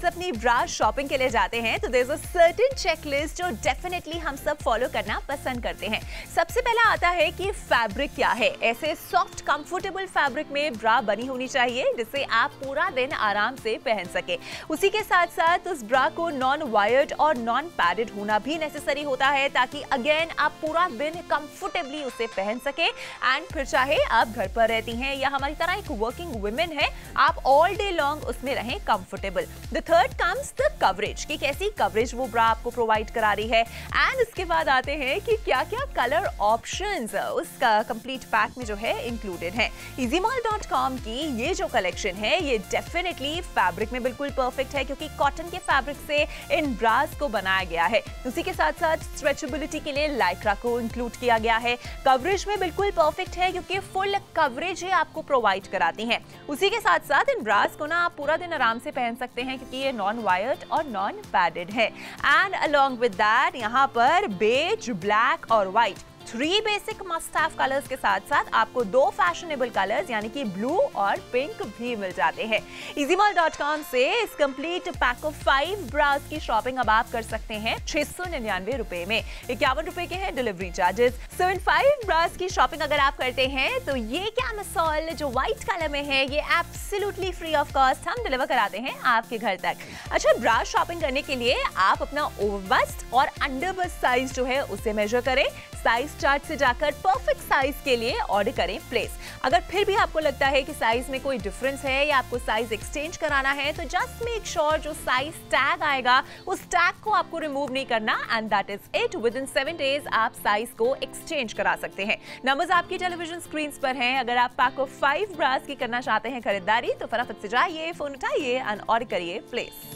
आज अपनी ब्रा शॉपिंग के लिए जाते हैं तो there is a certain checklist जो डेफिनेटली हम सब फॉलो करना पसंद करते हैं। सबसे पहला आता है कि फैब्रिक क्या है। ऐसे सॉफ्ट कंफर्टेबल फैब्रिक में ब्रा बनी होनी चाहिए जिससे आप पूरा दिन आराम से पहन सके। उसी के साथ साथ उस ब्रा को नॉन वायर्ड और नॉन पैडेड होना भी नेसेसरी होता है ताकि अगेन आप पूरा दिन कंफर्टेबली उसे पहन सके। एंड फिर चाहे आप घर पर रहती हैं या हमारी तरह एक वर्किंग वुमेन है, आप ऑल डे लॉन्ग उसमें रहें comfortable. The third comes the coverage कि कैसी कवरेज वो ब्रा आपको प्रोवाइड करा रही है। एंड इसके बाद आते हैं कि क्या क्या कलर ऑप्शंस उसका कंप्लीट पैक में जो है इंक्लूडेड है। EzMall.com की ये जो कलेक्शन है ये डेफिनेटली फैब्रिक में बिल्कुल परफेक्ट है क्योंकि कॉटन के फैब्रिक से इन ब्रास को बनाया गया है। उसी के साथ साथ स्ट्रेचेबिलिटी के लिए लाइक्रा को इंक्लूड किया गया है। कवरेज में बिल्कुल परफेक्ट है क्योंकि फुल कवरेज ये आपको प्रोवाइड कराती हैं। उसी के साथ साथ इन ब्रास को ना आप पूरा दिन आराम से पहन सकते हैं क्योंकि ये नॉन वायर्ड और नॉन पैडेड है। एंड अलॉन्ग विद दैट यहाँ पर बेज, ब्लैक और white 3 basic must have colours के साथ साथ आपको 2 फैशनेबल कलर्स यानी कि ब्लू और पिंक भी मिल जाते हैं। EzMall.com से इस कंप्लीट पैक ऑफ 5 ब्रास की शॉपिंग अब आप कर सकते हैं 699 रुपए में। 51 रुपए के हैं डिलीवरी चार्जेस। सो इन 5 ब्रास की शॉपिंग अगर आप करते हैं तो ये क्या मिसाल जो व्हाइट कलर में है ये एब्सोल्युटली फ्री ऑफ कॉस्ट हम डिलीवर कराते हैं आपके घर तक। अच्छा, ब्रास शॉपिंग करने के लिए आप अपना ओवरबस्ट और अंडरबस्ट साइज जो है उसे मेजर करें। साइज चार्ट से जाकर परफेक्ट साइज के लिए ऑर्डर करें प्लेस। अगर फिर भी आपको लगता है कि साइज में कोई डिफरेंस है या आपको साइज एक्सचेंज कराना है तो जस्ट मेक श्योर जो साइज टैग आएगा उस टैग को आपको रिमूव नहीं करना। And that is it, within 7 days आप साइज को एक्सचेंज करा सकते हैं। नंबर्स आपकी टेलीविजन स्क्रीन पर हैं। अगर आप पैक ऑफ 5 ब्रास की करना चाहते हैं खरीदारी तो फटाफट से जाइए, फोन उठाइए एंड ऑर्डर करिए प्लेस।